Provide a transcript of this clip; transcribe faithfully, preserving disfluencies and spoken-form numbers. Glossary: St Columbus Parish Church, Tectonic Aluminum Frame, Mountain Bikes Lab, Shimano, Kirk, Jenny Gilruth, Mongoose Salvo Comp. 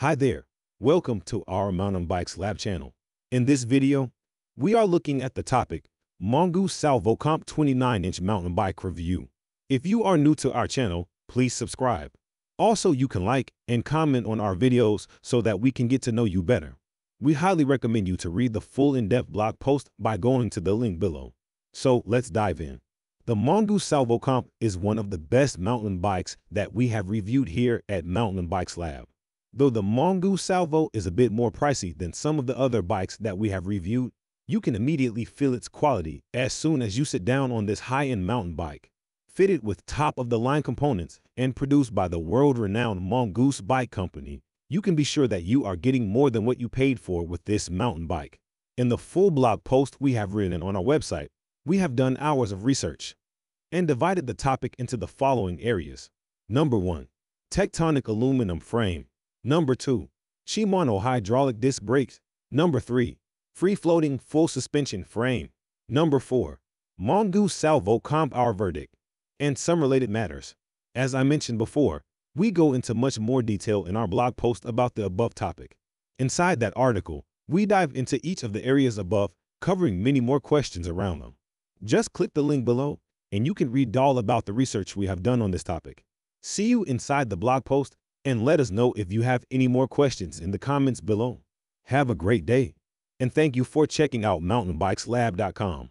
Hi there, welcome to our Mountain Bikes Lab channel. In this video, we are looking at the topic, Mongoose Salvo Comp twenty-nine inch Mountain Bike Review. If you are new to our channel, please subscribe. Also, you can like and comment on our videos so that we can get to know you better. We highly recommend you to read the full in-depth blog post by going to the link below. So let's dive in. The Mongoose Salvo Comp is one of the best mountain bikes that we have reviewed here at Mountain Bikes Lab. Though the Mongoose Salvo is a bit more pricey than some of the other bikes that we have reviewed, you can immediately feel its quality as soon as you sit down on this high-end mountain bike. Fitted with top-of-the-line components and produced by the world-renowned Mongoose Bike Company, you can be sure that you are getting more than what you paid for with this mountain bike. In the full blog post we have written on our website, we have done hours of research and divided the topic into the following areas. Number one. Tectonic Aluminum Frame. Number two. Shimano hydraulic disc brakes. Number three. Free-floating full suspension frame. Number four. Mongoose Salvo Comp, our verdict, and some related matters. As I mentioned before, we go into much more detail in our blog post about the above topic. Inside that article, we dive into each of the areas above, covering many more questions around them. Just click the link below, and you can read all about the research we have done on this topic. See you inside the blog post. And let us know if you have any more questions in the comments below. Have a great day, and thank you for checking out mountain bikes lab dot com.